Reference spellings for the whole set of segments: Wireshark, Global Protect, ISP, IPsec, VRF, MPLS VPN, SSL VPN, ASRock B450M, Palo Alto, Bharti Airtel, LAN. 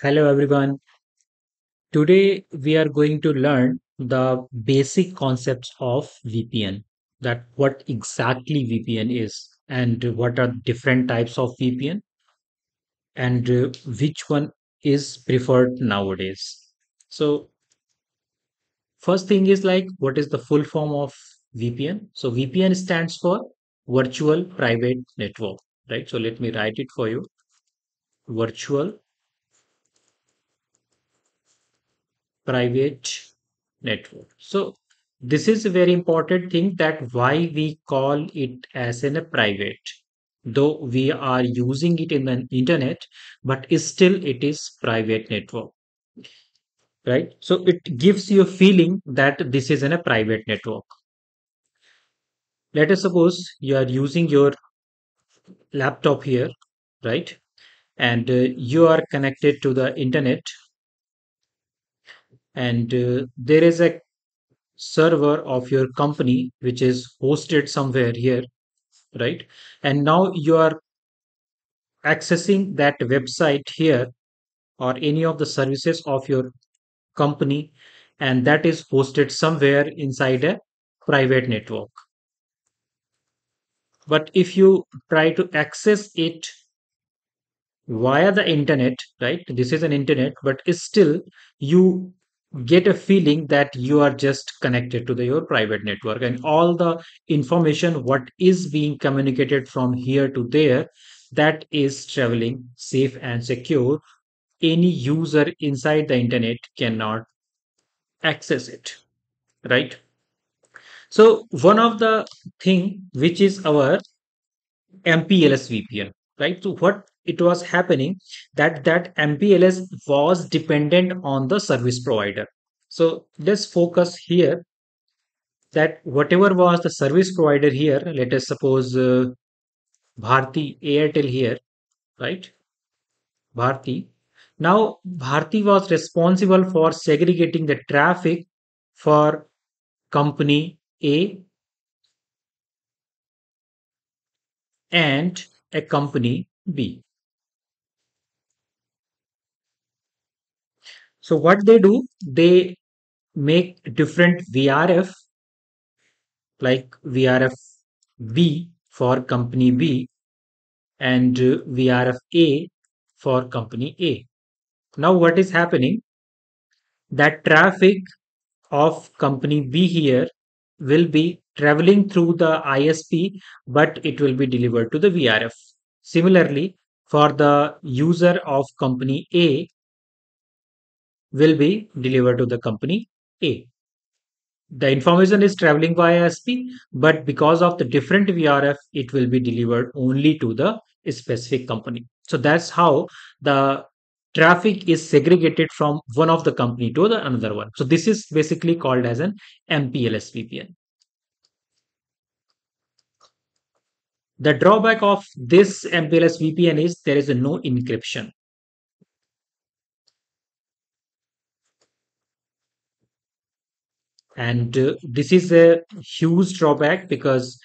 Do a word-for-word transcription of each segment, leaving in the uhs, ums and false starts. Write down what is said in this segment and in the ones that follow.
Hello everyone. Today we are going to learn the basic concepts of V P N, that what exactly V P N is and what are different types of V P N and uh, which one is preferred nowadays. So first thing is like what is the full form of V P N? So V P N stands for Virtual Private Network, right? So let me write it for you. Virtual Private Network. So this is a very important thing, that why we call it as in a private, though we are using it in the internet, but still it is private network, right? So it gives you a feeling that this is in a private network. Let us suppose you are using your laptop here, right? And uh, you are connected to the internet, and uh, there is a server of your company which is hosted somewhere here, right? And now you are accessing that website here or any of the services of your company, and that is hosted somewhere inside a private network. But if you try to access it via the internet, right? This is an internet, but still you get a feeling that you are just connected to the, your private network, and all the information what is being communicated from here to there, that is traveling safe and secure. Any user inside the internet cannot access it, right? So one of the thing which is our M P L S V P N, right? So what it was happening, that that M P L S was dependent on the service provider. So let's focus here that whatever was the service provider here, let us suppose uh, Bharti Airtel here, right? Bharti. Now Bharti was responsible for segregating the traffic for company A and a company B. So what they do, they make different V R F, like V R F B for company B and V R F A for company A. Now what is happening, that traffic of company B here will be traveling through the I S P, but it will be delivered to the V R F. Similarly, for the user of company A, will be delivered to the company A. The information is traveling via I S P, but because of the different V R F, it will be delivered only to the specific company. So that's how the traffic is segregated from one of the company to the another one. So this is basically called as an M P L S V P N. The drawback of this M P L S V P N is there is no encryption. And uh, this is a huge drawback, because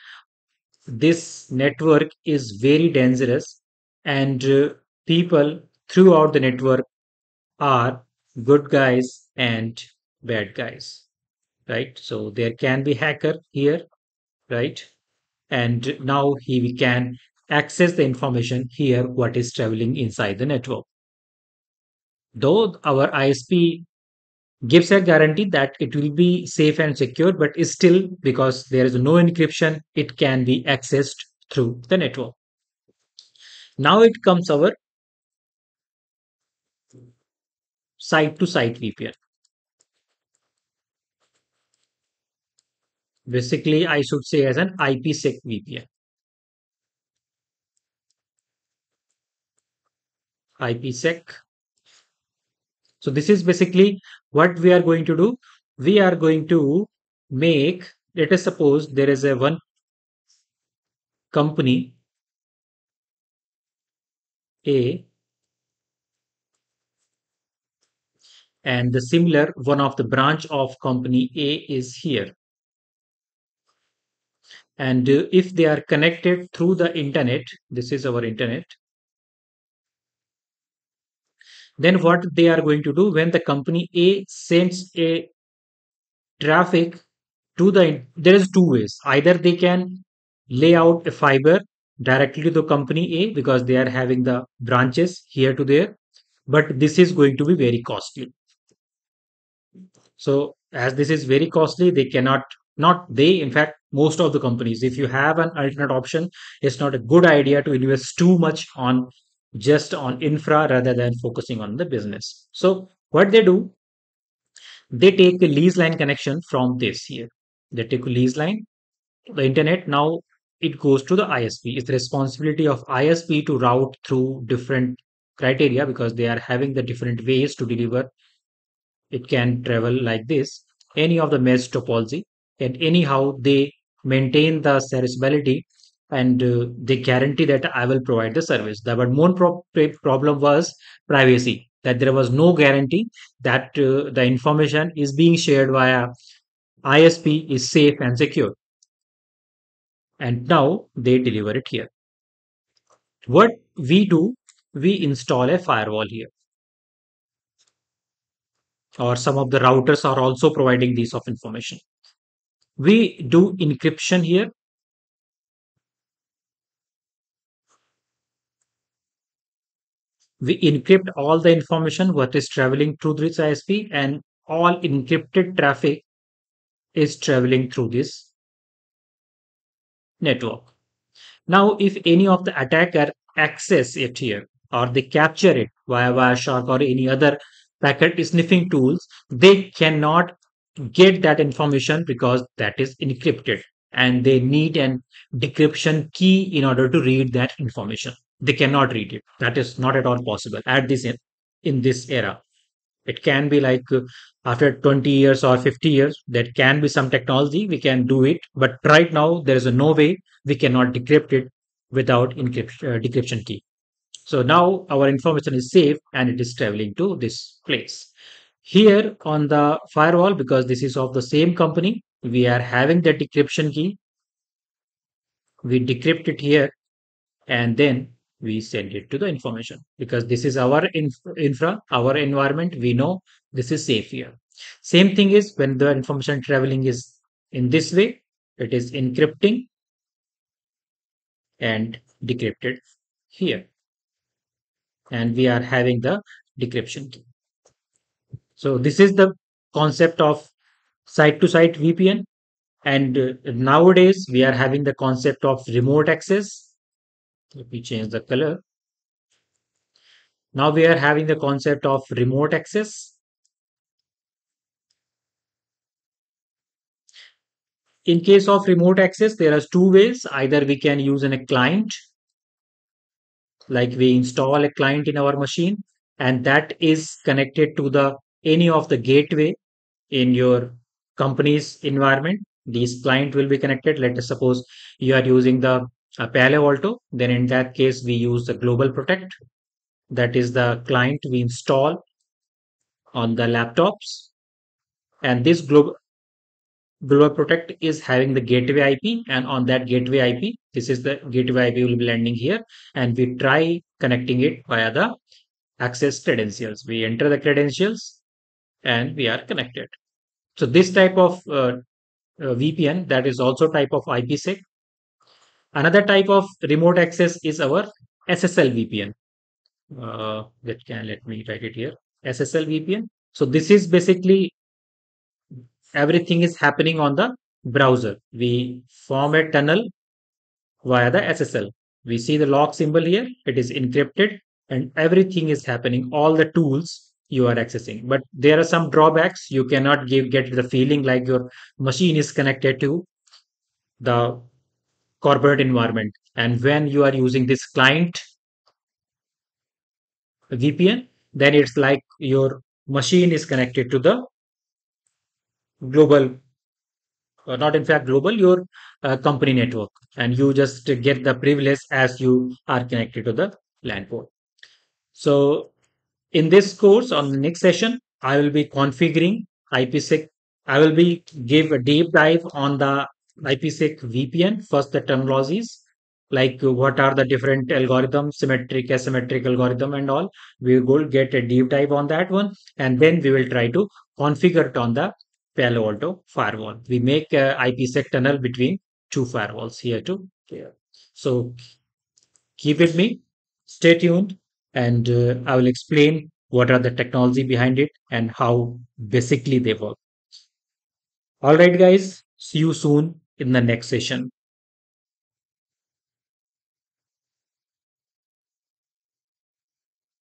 this network is very dangerous, and uh, people throughout the network are good guys and bad guys, right? So there can be hacker here, right? And now he can access the information here what is traveling inside the network. Though our I S P gives a guarantee that it will be safe and secure, but still, because there is no encryption, it can be accessed through the network. Now it comes our site-to-site V P N. Basically, I should say as an IPsec V P N. IPsec. So this is basically what we are going to do. We are going to make, let us suppose there is a one company A and the similar one of the branch of company A is here. And uh, if they are connected through the internet, this is our internet, Then what they are going to do, when the company A sends a traffic to the, there is two ways. Either they can lay out a fiber directly to the company A because they are having the branches here to there, but this is going to be very costly. So as this is very costly, they cannot, not they, in fact, most of the companies, if you have an alternate option, it's not a good idea to invest too much on just on infra rather than focusing on the business. So what they do, they take a lease line connection from this here. They take a lease line, the internet, now it goes to the I S P. It's the responsibility of I S P to route through different criteria because they are having the different ways to deliver. It can travel like this, any of the mesh topology, and anyhow they maintain the serviceability and uh, they guarantee that I will provide the service. The, but more pro problem was privacy, that there was no guarantee that uh, the information is being shared via I S P is safe and secure. And now they deliver it here. What we do, we install a firewall here. Or some of the routers are also providing these of information. We do encryption here. We encrypt all the information what is traveling through this I S P, and all encrypted traffic is traveling through this network. Now, if any of the attacker access it here or they capture it via Wireshark or any other packet sniffing tools, they cannot get that information because that is encrypted and they need an decryption key in order to read that information. They cannot read it. That is not at all possible at this in, in this era. It can be like uh, after twenty years or fifty years, there can be some technology we can do it. But right now, there is a no way we cannot decrypt it without encryption, uh, decryption key. So now our information is safe and it is traveling to this place. Here on the firewall, because this is of the same company, we are having the decryption key. We decrypt it here and then we send it to the information because this is our inf infra, our environment. We know this is safe here. Same thing is when the information traveling is in this way, it is encrypting and decrypted here. And we are having the decryption key. So this is the concept of site-to-site V P N. And uh, nowadays we are having the concept of remote access. Let me change the color. Now we are having the concept of remote access. In case of remote access, there are two ways. Either we can use in a client, like we install a client in our machine, and that is connected to the any of the gateway in your company's environment. These client will be connected. Let us suppose you are using the Uh, Palo Alto, then in that case we use the Global Protect. That is the client we install on the laptops, and this Global Global Protect is having the gateway I P, and on that gateway I P, this is the gateway I P will be landing here, and we try connecting it via the access credentials. We enter the credentials and we are connected. So this type of uh, uh, V P N, that is also type of IPsec. Another type of remote access is our S S L V P N. Uh, that can let me write it here. S S L V P N. So this is basically everything is happening on the browser. We form a tunnel via the S S L. We see the lock symbol here. It is encrypted and everything is happening. All the tools you are accessing. But there are some drawbacks. You cannot give, get the feeling like your machine is connected to the corporate environment. And when you are using this client V P N, then it's like your machine is connected to the global, or not in fact global, your uh, company network, and you just get the privilege as you are connected to the LAN port. So in this course, on the next session, I will be configuring IPsec. I will be give a deep dive on the IPsec V P N, first the terminologies, like what are the different algorithms, symmetric, asymmetric algorithm and all. We will get a deep dive on that one, and then we will try to configure it on the Palo Alto firewall. We make a IPsec tunnel between two firewalls here to here. So keep with me, stay tuned, and uh, I will explain what are the technology behind it and how basically they work. All right, guys, see you soon in the next session.